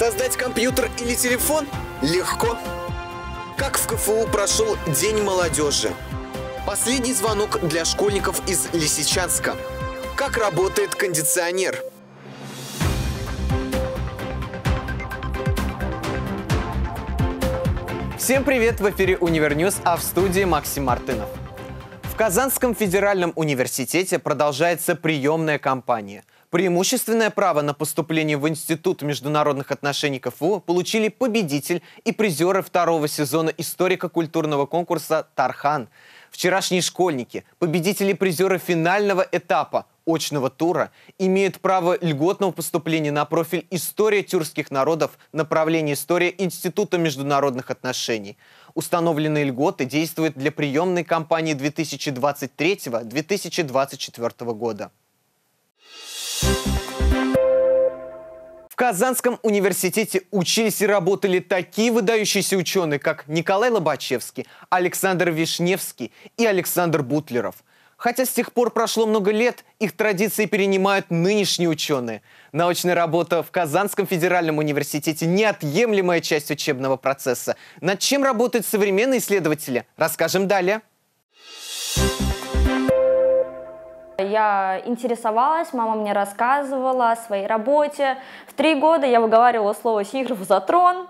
Создать компьютер или телефон легко. Как в КФУ прошел День молодежи? Последний звонок для школьников из Лисичанска. Как работает кондиционер? Всем привет! В эфире Универньюз, а в студии Максим Мартынов. В Казанском федеральном университете продолжается приемная кампания. Преимущественное право на поступление в Институт международных отношений КФУ получили победитель и призеры второго сезона историко-культурного конкурса «Тархан». Вчерашние школьники, победители и призеры финального этапа очного тура, имеют право льготного поступления на профиль «История тюркских народов», направление «История Института международных отношений». Установленные льготы действуют для приемной кампании 2023-2024 года. В Казанском университете учились и работали такие выдающиеся ученые, как Николай Лобачевский, Александр Вишневский и Александр Бутлеров. Хотя с тех пор прошло много лет, их традиции перенимают нынешние ученые. Научная работа в Казанском федеральном университете – неотъемлемая часть учебного процесса. Над чем работают современные исследователи, расскажем далее. Я интересовалась, мама мне рассказывала о своей работе. В 3 года я выговаривала слово синхрофазотрон,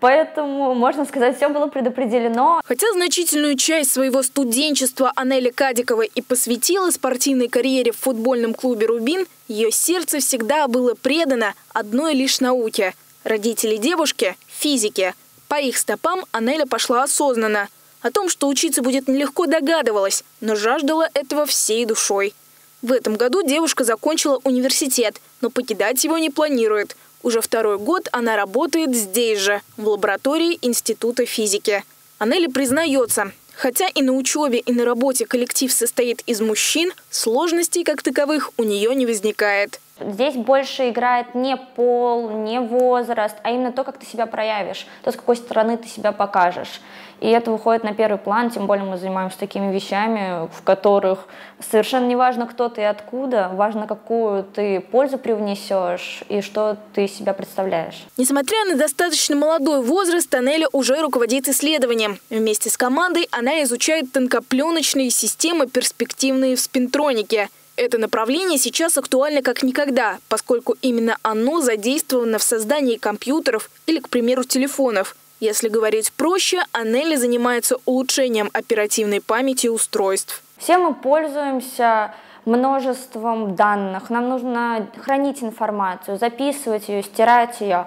поэтому, можно сказать, все было предопределено. Хотя значительную часть своего студенчества Анели Кадикова и посвятила спортивной карьере в футбольном клубе «Рубин», ее сердце всегда было предано одной лишь науке. Родители девушки – физики. По их стопам Анеля пошла осознанно. О том, что учиться будет нелегко, догадывалась, но жаждала этого всей душой. В этом году девушка закончила университет, но покидать его не планирует. Уже 2-й год она работает здесь же, в лаборатории Института физики. Анели признается, хотя и на учебе, и на работе коллектив состоит из мужчин, сложностей как таковых у нее не возникает. Здесь больше играет не пол, не возраст, а именно то, как ты себя проявишь, то, с какой стороны ты себя покажешь. И это выходит на первый план, тем более мы занимаемся такими вещами, в которых совершенно не важно, кто ты и откуда, важно, какую ты пользу привнесешь и что ты себя представляешь. Несмотря на достаточно молодой возраст, Анеля уже руководит исследованием. Вместе с командой она изучает тонкопленочные системы, перспективные в спинтронике. Это направление сейчас актуально как никогда, поскольку именно оно задействовано в создании компьютеров или, к примеру, телефонов. Если говорить проще, Анели занимается улучшением оперативной памяти устройств. Все мы пользуемся множеством данных. Нам нужно хранить информацию, записывать ее, стирать ее.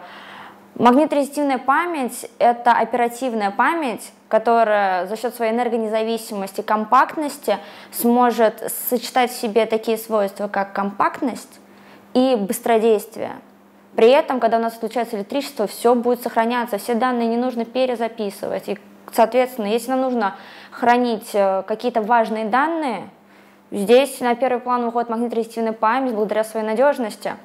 Магниторезистивная память – это оперативная память, которая за счет своей энергонезависимости и компактности сможет сочетать в себе такие свойства, как компактность и быстродействие. При этом, когда у нас отключается электричество, все будет сохраняться, все данные не нужно перезаписывать. И, соответственно, если нам нужно хранить какие-то важные данные, здесь на первый план выходит магниторезистивная память благодаря своей надежности.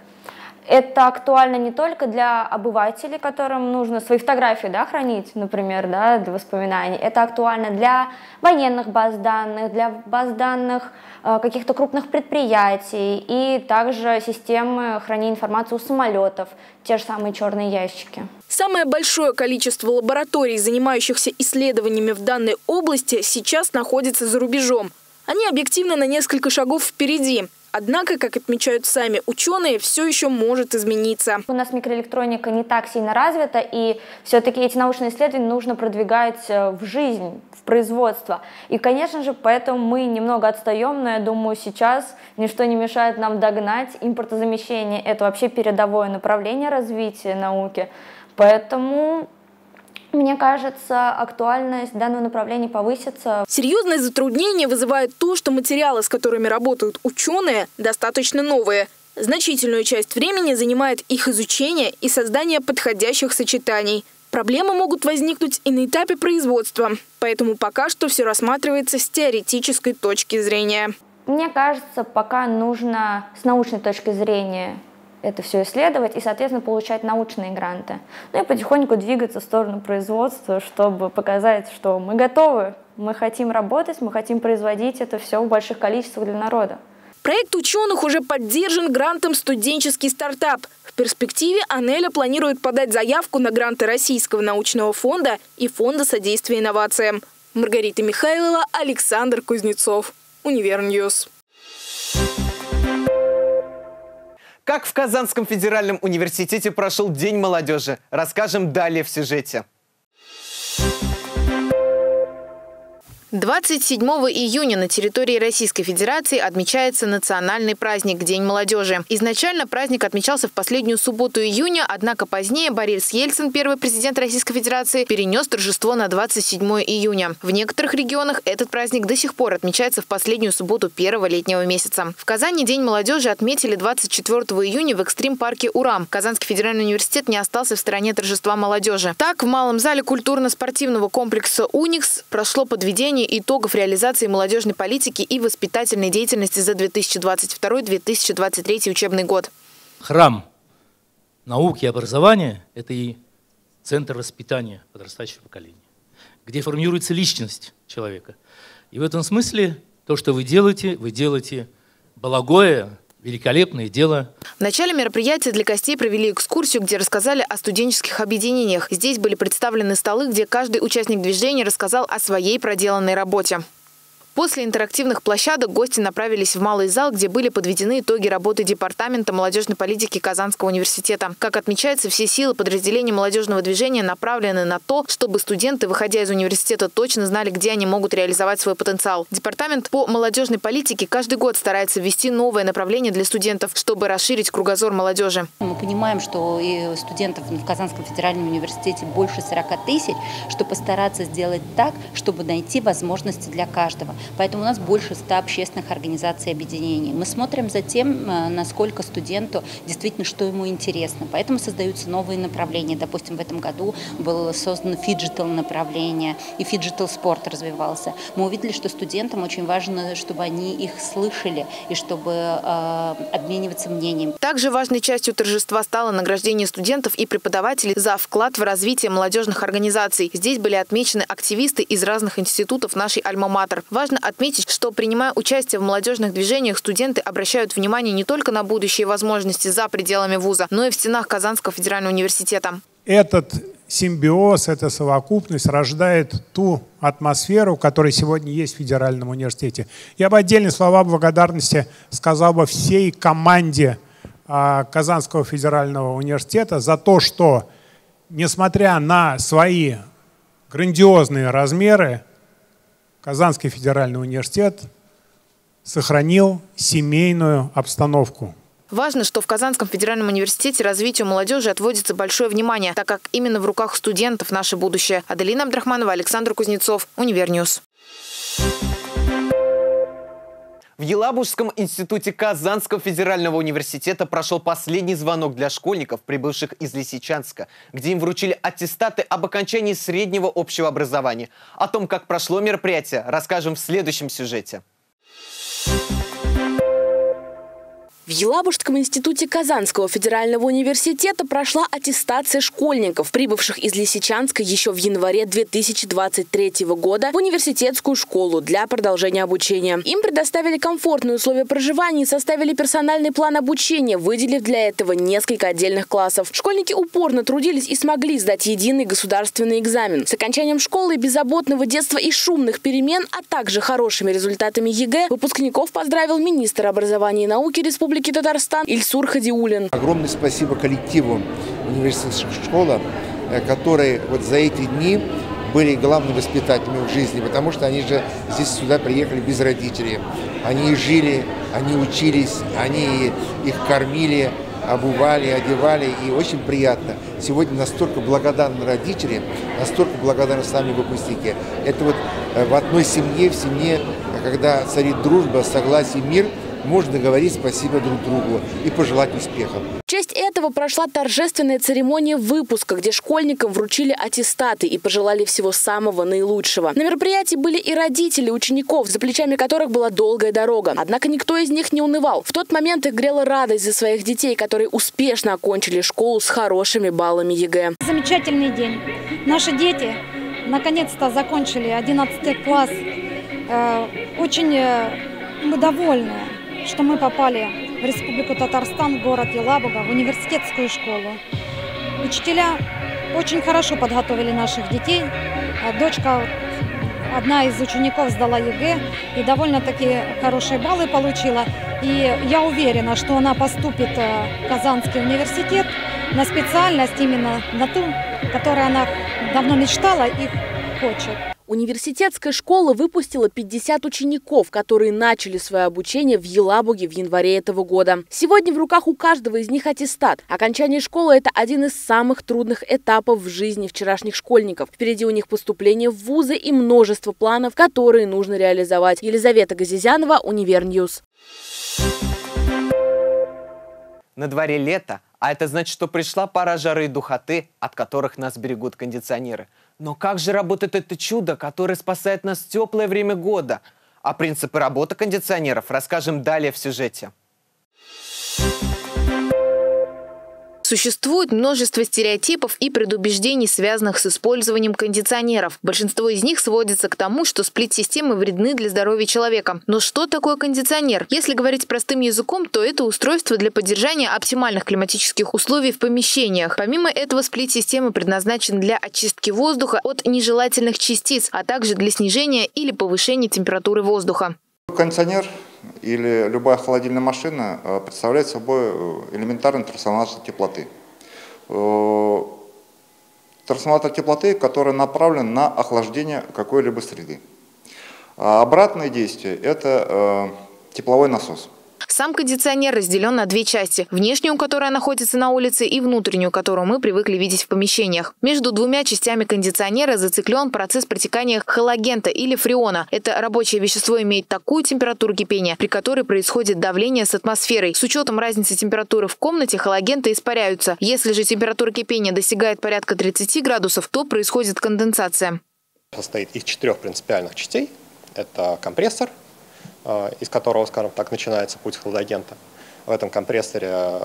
Это актуально не только для обывателей, которым нужно свои фотографии, да, хранить, например, да, для воспоминаний. Это актуально для военных баз данных, для баз данных каких-то крупных предприятий и также системы хранения информации у самолетов, те же самые черные ящики. Самое большое количество лабораторий, занимающихся исследованиями в данной области, сейчас находится за рубежом. Они объективно на несколько шагов впереди. Однако, как отмечают сами ученые, все еще может измениться. У нас микроэлектроника не так сильно развита, и все-таки эти научные исследования нужно продвигать в жизнь, в производство. И, конечно же, поэтому мы немного отстаем, но я думаю, сейчас ничто не мешает нам догнать импортозамещение. Это вообще передовое направление развития науки. Поэтому, мне кажется, актуальность данного направления повысится. Серьезное затруднение вызывает то, что материалы, с которыми работают ученые, достаточно новые. Значительную часть времени занимает их изучение и создание подходящих сочетаний. Проблемы могут возникнуть и на этапе производства, поэтому пока что все рассматривается с теоретической точки зрения. Мне кажется, пока нужно с научной точки зрения это все исследовать и, соответственно, получать научные гранты. Ну и потихоньку двигаться в сторону производства, чтобы показать, что мы готовы, мы хотим работать, мы хотим производить это все в больших количествах для народа. Проект ученых уже поддержан грантом «Студенческий стартап». В перспективе Анеля планирует подать заявку на гранты Российского научного фонда и Фонда содействия инновациям. Маргарита Михайлова, Александр Кузнецов, Универньюз. Как в Казанском федеральном университете прошел День молодежи, расскажем далее в сюжете. 27 июня на территории Российской Федерации отмечается национальный праздник – День молодежи. Изначально праздник отмечался в последнюю субботу июня, однако позднее Борис Ельцин, первый президент Российской Федерации, перенес торжество на 27 июня. В некоторых регионах этот праздник до сих пор отмечается в последнюю субботу первого летнего месяца. В Казани День молодежи отметили 24 июня в экстрим-парке «Урам». Казанский федеральный университет не остался в стороне торжества молодежи. Так, в малом зале культурно-спортивного комплекса «Уникс» прошло подведение итогов реализации молодежной политики и воспитательной деятельности за 2022-2023 учебный год. Храм науки и образования – это и центр воспитания подрастающего поколения, где формируется личность человека. И в этом смысле то, что вы делаете благое, великолепное дело. В начале мероприятия для гостей провели экскурсию, где рассказали о студенческих объединениях. Здесь были представлены столы, где каждый участник движения рассказал о своей проделанной работе. После интерактивных площадок гости направились в малый зал, где были подведены итоги работы Департамента молодежной политики Казанского университета. Как отмечается, все силы подразделения молодежного движения направлены на то, чтобы студенты, выходя из университета, точно знали, где они могут реализовать свой потенциал. Департамент по молодежной политике каждый год старается ввести новое направление для студентов, чтобы расширить кругозор молодежи. Мы понимаем, что и студентов в Казанском федеральном университете больше 40 тысяч, чтобы постараться сделать так, чтобы найти возможности для каждого. Поэтому у нас больше 100 общественных организаций и объединений. Мы смотрим за тем, насколько студенту действительно, что ему интересно. Поэтому создаются новые направления. Допустим, в этом году было создано фиджитал направление, и фиджитал спорт развивался. Мы увидели, что студентам очень важно, чтобы они их слышали и чтобы обмениваться мнением. Также важной частью торжества стало награждение студентов и преподавателей за вклад в развитие молодежных организаций. Здесь были отмечены активисты из разных институтов нашей Альма-Матер. Важно отметить, что, принимая участие в молодежных движениях, студенты обращают внимание не только на будущие возможности за пределами вуза, но и в стенах Казанского федерального университета. Этот симбиоз, эта совокупность рождает ту атмосферу, которая сегодня есть в федеральном университете. Я бы отдельные слова благодарности сказал бы всей команде Казанского федерального университета за то, что, несмотря на свои грандиозные размеры, Казанский федеральный университет сохранил семейную обстановку. Важно, что в Казанском федеральном университете развитию молодежи отводится большое внимание, так как именно в руках студентов наше будущее. Аделина Абдрахманова, Александр Кузнецов, Универньюз. В Елабужском институте Казанского федерального университета прошел последний звонок для школьников, прибывших из Лисичанска, где им вручили аттестаты об окончании среднего общего образования. О том, как прошло мероприятие, расскажем в следующем сюжете. В Елабужском институте Казанского федерального университета прошла аттестация школьников, прибывших из Лисичанска еще в январе 2023 года в университетскую школу для продолжения обучения. Им предоставили комфортные условия проживания и составили персональный план обучения, выделив для этого несколько отдельных классов. Школьники упорно трудились и смогли сдать единый государственный экзамен. С окончанием школы, беззаботного детства и шумных перемен, а также хорошими результатами ЕГЭ, выпускников поздравил министр образования и науки Республики Татарстан Ильсур Хадиуллин. Огромное спасибо коллективу университетской школы, которые вот за эти дни были главными воспитателями в жизни, потому что они же здесь сюда приехали без родителей. Они жили, они учились, они их кормили, обували, одевали, и очень приятно. Сегодня настолько благодарны родители, настолько благодарны сами выпускники. Это вот в одной семье, в семье, когда царит дружба, согласие, мир, можно говорить спасибо друг другу и пожелать успехов. В честь этого прошла торжественная церемония выпуска, где школьникам вручили аттестаты и пожелали всего самого наилучшего. На мероприятии были и родители учеников, за плечами которых была долгая дорога. Однако никто из них не унывал. В тот момент их грела радость за своих детей, которые успешно окончили школу с хорошими баллами ЕГЭ. Замечательный день. Наши дети наконец-то закончили 11 класс. Очень мы довольны. что мы попали в Республику Татарстан, город Елабуга, в университетскую школу. Учителя очень хорошо подготовили наших детей. Дочка, одна из учеников, сдала ЕГЭ и довольно-таки хорошие баллы получила. И я уверена, что она поступит в Казанский университет на специальность, именно на ту, которую она давно мечтала и хочет. Университетская школа выпустила 50 учеников, которые начали свое обучение в Елабуге в январе этого года. Сегодня в руках у каждого из них аттестат. Окончание школы – это один из самых трудных этапов в жизни вчерашних школьников. Впереди у них поступление в вузы и множество планов, которые нужно реализовать. Елизавета Газизянова, Универньюз. На дворе лето, а это значит, что пришла пора жары и духоты, от которых нас берегут кондиционеры. Но как же работает это чудо, которое спасает нас в теплое время года? О принципе работы кондиционеров расскажем далее в сюжете. Существует множество стереотипов и предубеждений, связанных с использованием кондиционеров. Большинство из них сводится к тому, что сплит-системы вредны для здоровья человека. Но что такое кондиционер? Если говорить простым языком, то это устройство для поддержания оптимальных климатических условий в помещениях. Помимо этого, сплит-система предназначена для очистки воздуха от нежелательных частиц, а также для снижения или повышения температуры воздуха. Кондиционер или любая холодильная машина представляет собой элементарный трансформатор теплоты. Трансформатор теплоты, который направлен на охлаждение какой-либо среды. А обратное действие – это тепловой насос. Сам кондиционер разделен на две части – внешнюю, которая находится на улице, и внутреннюю, которую мы привыкли видеть в помещениях. Между двумя частями кондиционера зациклен процесс протекания хладагента или фреона. Это рабочее вещество имеет такую температуру кипения, при которой происходит давление с атмосферой. С учетом разницы температуры в комнате хладагенты испаряются. Если же температура кипения достигает порядка 30 градусов, то происходит конденсация. Состоит из 4 принципиальных частей – это компрессор, из которого, скажем так, начинается путь хладагента. В этом компрессоре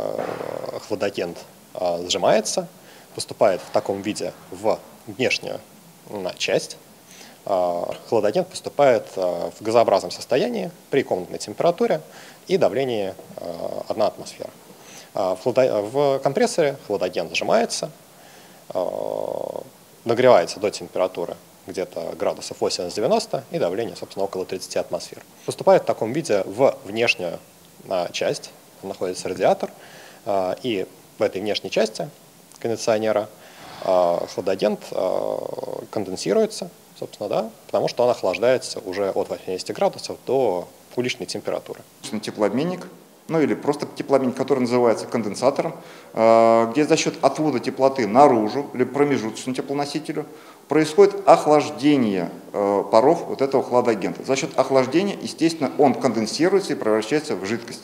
хладагент сжимается, поступает в таком виде в внешнюю часть. Хладагент поступает в газообразном состоянии при комнатной температуре и давлении 1 атмосфера. В компрессоре хладагент сжимается, нагревается до температуры где-то градусов 80-90 и давление, собственно, около 30 атмосфер. Поступает в таком виде в внешнюю часть, там находится радиатор, и в этой внешней части кондиционера хладагент конденсируется, собственно, да, потому что он охлаждается уже от 80 градусов до уличной температуры. Теплообменник, ну или просто теплообменник, который называется конденсатором, где за счет отвода теплоты наружу или промежуточному теплоносителю происходит охлаждение паров вот этого хладагента. За счет охлаждения, естественно, он конденсируется и превращается в жидкость.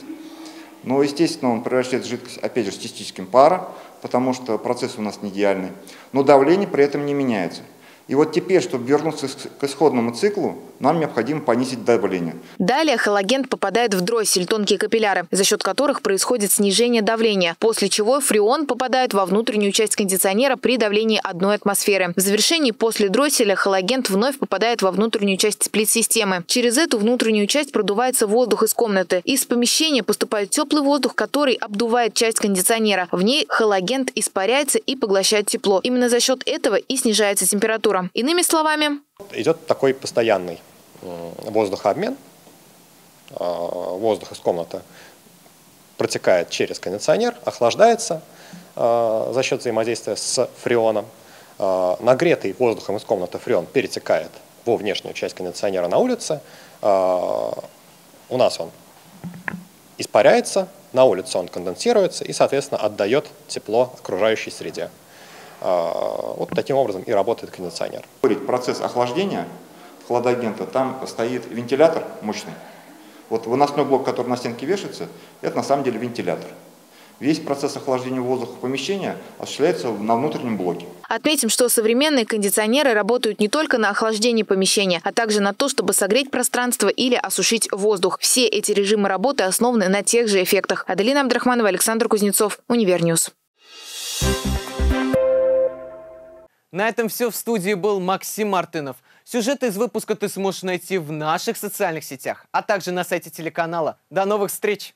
Но, естественно, он превращается в жидкость, опять же, с частичками пара, потому что процесс у нас не идеальный. Но давление при этом не меняется. И вот теперь, чтобы вернуться к исходному циклу, нам необходимо понизить давление. Далее хладагент попадает в дроссель, тонкие капилляры, за счет которых происходит снижение давления, после чего фреон попадает во внутреннюю часть кондиционера при давлении 1 атмосферы. В завершении после дросселя хладагент вновь попадает во внутреннюю часть сплит-системы. Через эту внутреннюю часть продувается воздух из комнаты. Из помещения поступает теплый воздух, который обдувает часть кондиционера. В ней хладагент испаряется и поглощает тепло. Именно за счет этого и снижается температура. Иными словами, идет такой постоянный воздухообмен. Воздух из комнаты протекает через кондиционер, охлаждается за счет взаимодействия с фреоном. Нагретый воздухом из комнаты фреон перетекает во внешнюю часть кондиционера на улице. У нас он испаряется, на улице он конденсируется и, соответственно, отдает тепло окружающей среде. Вот таким образом и работает кондиционер. Процесс охлаждения хладагента, там стоит вентилятор мощный. Вот выносной блок, который на стенке вешается, это на самом деле вентилятор. Весь процесс охлаждения воздуха помещения осуществляется на внутреннем блоке. Отметим, что современные кондиционеры работают не только на охлаждении помещения, а также на то, чтобы согреть пространство или осушить воздух. Все эти режимы работы основаны на тех же эффектах. Аделина Абдрахманова, Александр Кузнецов, Универньюз. На этом все. В студии был Максим Мартынов. Сюжеты из выпуска ты сможешь найти в наших социальных сетях, а также на сайте телеканала. До новых встреч!